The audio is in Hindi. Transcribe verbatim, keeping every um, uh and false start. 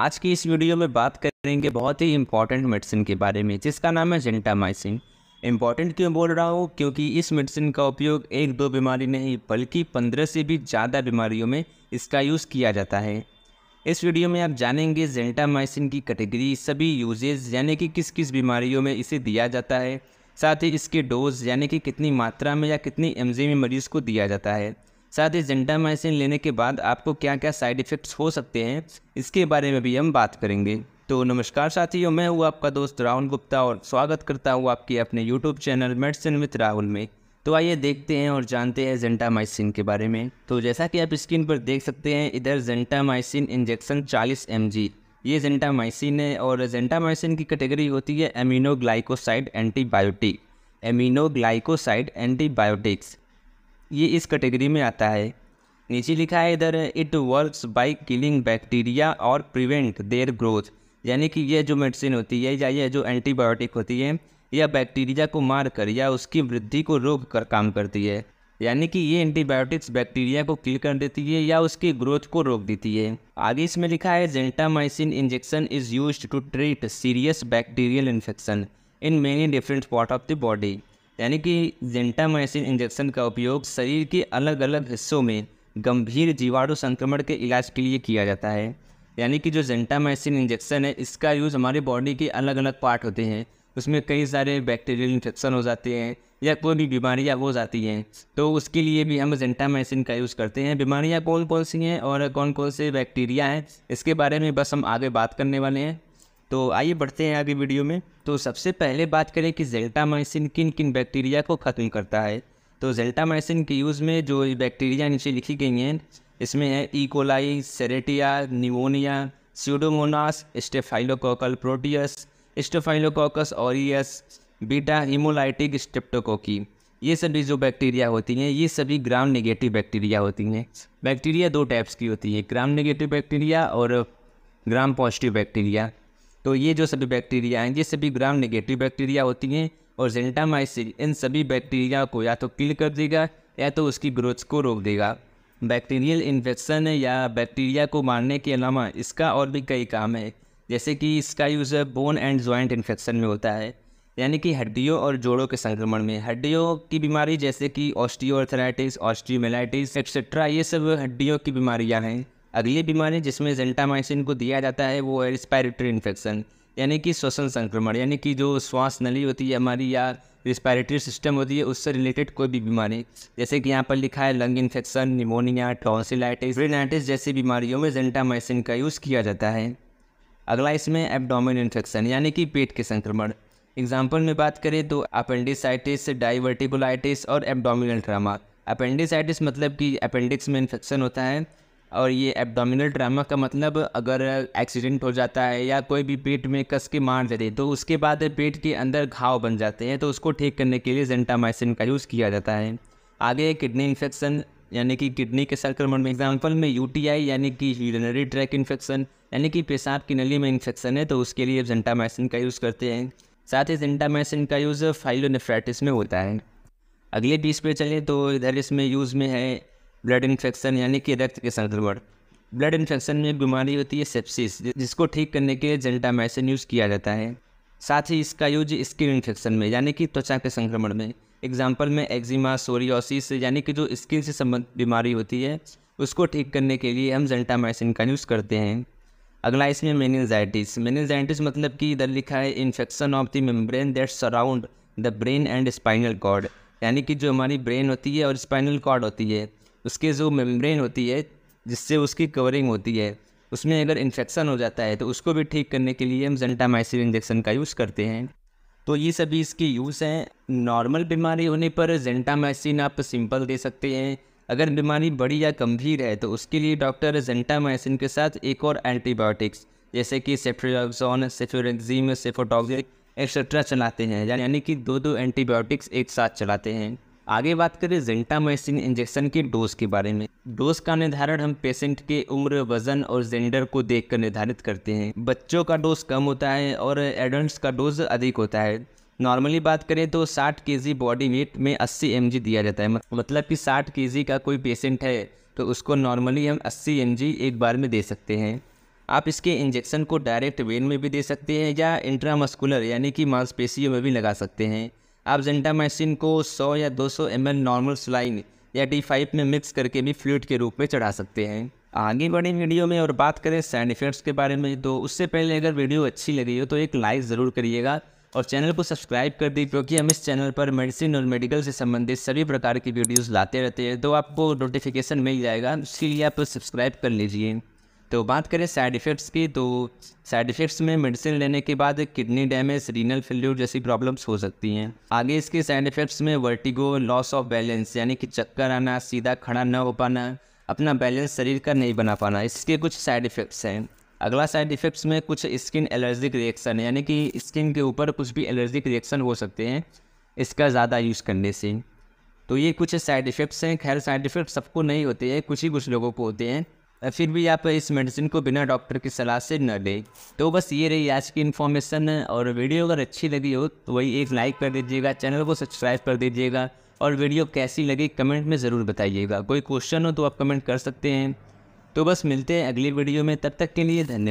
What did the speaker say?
आज की इस वीडियो में बात करेंगे बहुत ही इम्पॉर्टेंट मेडिसिन के बारे में जिसका नाम है जेंटामाइसिन। इम्पॉर्टेंट क्यों बोल रहा हूँ, क्योंकि इस मेडिसिन का उपयोग एक दो बीमारी नहीं बल्कि पंद्रह से भी ज़्यादा बीमारियों में इसका यूज़ किया जाता है। इस वीडियो में आप जानेंगे जेंटामाइसिन की कैटेगरी, सभी यूजेज यानी कि किस किस बीमारियों में इसे दिया जाता है, साथ ही इसके डोज यानी कि कितनी मात्रा में या कितनी एमजी में मरीज़ को दिया जाता है, साथ ही जेंटामाइसिन लेने के बाद आपको क्या क्या साइड इफ़ेक्ट्स हो सकते हैं इसके बारे में भी हम बात करेंगे। तो नमस्कार साथियों, मैं हूँ आपका दोस्त राहुल गुप्ता और स्वागत करता हूँ आपके अपने YouTube channel medicine with Rahul में। तो आइए देखते हैं और जानते हैं जेंटामाइसिन के बारे में। तो जैसा कि आप स्क्रीन पर देख सकते हैं, इधर जेंटामाइसिन इंजेक्शन चालीस एम जी, ये जेंटामाइसिन है। और जेंटामाइसिन की कैटेगरी होती है अमीनोग्लाइकोसाइड एंटीबायोटिक, अमीनोग्लाइकोसाइड एंटीबायोटिक्स, ये इस कैटेगरी में आता है। नीचे लिखा है इधर, it works by killing bacteria और प्रिवेंट देयर ग्रोथ, यानी कि ये जो मेडिसिन होती है या ये जो एंटीबायोटिक होती है या बैक्टीरिया को मारकर या उसकी वृद्धि को रोक कर काम करती है, यानी कि ये एंटीबायोटिक्स बैक्टीरिया को किल कर देती है या उसकी ग्रोथ को रोक देती है। आगे इसमें लिखा है gentamicin injection is used to treat serious bacterial infection in many different part of the body, यानी कि जेंटामाइसिन इंजेक्शन का उपयोग शरीर के अलग अलग हिस्सों में गंभीर जीवाणु संक्रमण के इलाज के लिए किया जाता है। यानी कि जो जेंटामाइसिन इंजेक्शन है इसका यूज़ हमारे बॉडी के अलग अलग पार्ट होते हैं, उसमें कई सारे बैक्टीरियल इन्फेक्शन हो जाते हैं या कोई भी बीमारियां हो जाती हैं, तो उसके लिए भी हम जेंटामाइसिन का यूज़ करते हैं। बीमारियाँ कौन कौन सी हैं और कौन कौन से बैक्टीरिया हैं इसके बारे में बस हम आगे बात करने वाले हैं। तो आइए बढ़ते हैं आगे वीडियो में। तो सबसे पहले बात करें कि जेंटामाइसिन किन किन बैक्टीरिया को ख़त्म करता है। तो जेंटामाइसिन के यूज़ में जो बैक्टीरिया नीचे लिखी गई हैं इसमें है E coli, सेरेटिया, pneumonia, Pseudomonas, staphylococcal Proteus, staphylococcus aureus, beta haemolytic streptococci, ये सभी जो बैक्टीरिया होती हैं ये सभी ग्राम नेगेटिव बैक्टीरिया होती हैं। बैक्टीरिया दो टाइप्स की होती है, ग्राम नेगेटिव बैक्टीरिया और ग्राम पॉजिटिव बैक्टीरिया। तो ये जो सभी बैक्टीरिया हैं ये सभी ग्राम नेगेटिव बैक्टीरिया होती हैं और जेंटामाइसिन इन सभी बैक्टीरिया को या तो किल कर देगा या तो उसकी ग्रोथ को रोक देगा। बैक्टीरियल इन्फेक्शन या बैक्टीरिया को मारने के अलावा इसका और भी कई काम है, जैसे कि इसका use bone and joint infection में होता है, यानी कि हड्डियों और जोड़ों के संक्रमण में। हड्डियों की बीमारी जैसे कि ऑस्टियोआर्थराइटिस, ऑस्टियोमाइलाइटिस एक्सेट्रा, ये सब हड्डियों की बीमारियाँ हैं। अगली बीमारी जिसमें जेंटामाइसिन को दिया जाता है वो है रिस्पायरेटरी इन्फेक्शन, यानी कि श्वसन संक्रमण, यानी कि जो श्वास नली होती है हमारी या रिस्पायरेटरी सिस्टम होती है उससे रिलेटेड कोई भी बीमारी, जैसे कि यहाँ पर लिखा है lung infection, pneumonia, tonsillitis, rhinitis जैसी बीमारियों में जेंटामाइसिन का यूज़ किया जाता है। अगला इसमें एब्डोमिन इन्फेक्शन यानी कि पेट के संक्रमण। एग्जाम्पल में बात करें तो अपेंडिसाइटिस, डाइवर्टिकुलाइटिस और एब्डोमिनल ट्रामा। अपेंडिसाइटिस मतलब कि अपेंडिक्स में इन्फेक्शन होता है, और ये एब्डोमिनल ट्रामा का मतलब अगर एक्सीडेंट हो जाता है या कोई भी पेट में कस के मार देते तो उसके बाद पेट के अंदर घाव बन जाते हैं, तो उसको ठीक करने के लिए जेंटामाइसिन का यूज़ किया जाता है। आगे किडनी इन्फेक्शन यानी कि किडनी के संक्रमण में, एग्जांपल में यूटीआई यानी कि यूरिनरी ट्रैक इन्फेक्शन यानी कि पेशाब की नली में इन्फेक्शन है, तो उसके लिए जेंटामाइसिन का यूज़ करते हैं। साथ ही जेंटामाइसिन का यूज़ फाइलोनफ्राइटिस में होता है। अगले बीस पे चलें तो इधर इसमें यूज़ में है ब्लड इन्फेक्शन यानी कि रक्त के संक्रमण। ब्लड इन्फेक्शन में बीमारी होती है सेप्सिस, जिसको ठीक करने के लिए जेंटामाइसिन यूज़ किया जाता है। साथ ही इसका यूज स्किन इन्फेक्शन में यानी कि त्वचा के संक्रमण में, एग्जांपल में एक्जिमा, सोरियोसिस यानी कि जो स्किन से संबंधित बीमारी होती है उसको ठीक करने के लिए हम जेंटामाइसिन का यूज़ करते हैं। अगला इसमें मैनजाइटिस। मैनजाइटिस मतलब कि इधर लिखा है infection of the membrane that surround the brain and spinal cord, यानी कि जो हमारी ब्रेन होती है और स्पाइनल कॉर्ड होती है उसके जो मेम्ब्रेन होती है जिससे उसकी कवरिंग होती है उसमें अगर इन्फेक्शन हो जाता है तो उसको भी ठीक करने के लिए हम जेंटामाइसिन इंजेक्शन का यूज़ करते हैं। तो ये सभी इसके यूज़ हैं। नॉर्मल बीमारी होने पर जेंटामाइसिन आप सिंपल दे सकते हैं, अगर बीमारी बड़ी या गंभीर है तो उसके लिए डॉक्टर जेंटामाइसिन के साथ एक और एंटीबायोटिक्स जैसे कि सेफोसोन, सेफोरेजिम, सेफोटॉक्स एक्सेट्रा चलाते हैं, यानी कि दो दो एंटीबायोटिक्स एक साथ चलाते हैं। आगे बात करें जेंटामाइसिन इंजेक्शन के डोज के बारे में। डोज का निर्धारण हम पेशेंट के उम्र, वजन और जेंडर को देखकर निर्धारित करते हैं। बच्चों का डोज कम होता है और एडल्ट्स का डोज अधिक होता है। नॉर्मली बात करें तो साठ केजी बॉडी वेट में अस्सी एम जी दिया जाता है, मतलब कि साठ केजी का कोई पेशेंट है तो उसको नॉर्मली हम अस्सी एम जी एक बार में दे सकते हैं। आप इसके इंजेक्शन को डायरेक्ट वेन में भी दे सकते हैं या इंट्रामस्कुलर यानी कि मांसपेशियों में भी लगा सकते हैं। आप जेंटामाइसिन को सौ या दो सौ एमएल नॉर्मल स्लाइन या डी फाइव में मिक्स करके भी फ्लूइड के रूप में चढ़ा सकते हैं। आगे बढ़े वीडियो में और बात करें साइड इफेक्ट्स के बारे में, तो उससे पहले अगर वीडियो अच्छी लगी हो तो एक लाइक ज़रूर करिएगा और चैनल को सब्सक्राइब कर दी, क्योंकि हम इस चैनल पर मेडिसिन और मेडिकल से संबंधित सभी प्रकार की वीडियोस लाते रहते हैं, तो आपको नोटिफिकेशन मिल जाएगा, इसके लिए आप सब्सक्राइब कर लीजिए। तो बात करें साइड इफ़ेक्ट्स की, तो साइड इफ़ेक्ट्स में मेडिसिन लेने के बाद किडनी डैमेज, रीनल फेल्योर जैसी प्रॉब्लम्स हो सकती हैं। आगे इसके साइड इफ़ेक्ट्स में वर्टिगो, लॉस ऑफ बैलेंस यानी कि चक्कर आना, सीधा खड़ा न हो पाना, अपना बैलेंस शरीर का नहीं बना पाना, इसके कुछ साइड इफ़ेक्ट्स हैं। अगला साइड इफ़ेक्ट्स में कुछ स्किन एलर्जिक रिएक्शन यानी कि स्किन के ऊपर कुछ भी एलर्जिक रिएक्शन हो सकते हैं इसका ज़्यादा यूज़ करने से। तो ये कुछ साइड इफ़ेक्ट्स हैं। खैर साइड इफ़ेक्ट सबको नहीं होते हैं, कुछ ही कुछ लोगों को होते हैं, फिर भी आप इस मेडिसिन को बिना डॉक्टर की सलाह से न लें। तो बस ये रही आज की इन्फॉर्मेशन, और वीडियो अगर अच्छी लगी हो तो वही एक लाइक कर दीजिएगा, चैनल को सब्सक्राइब कर दीजिएगा और वीडियो कैसी लगी कमेंट में ज़रूर बताइएगा। कोई क्वेश्चन हो तो आप कमेंट कर सकते हैं। तो बस मिलते हैं अगली वीडियो में, तब तक के लिए धन्यवाद।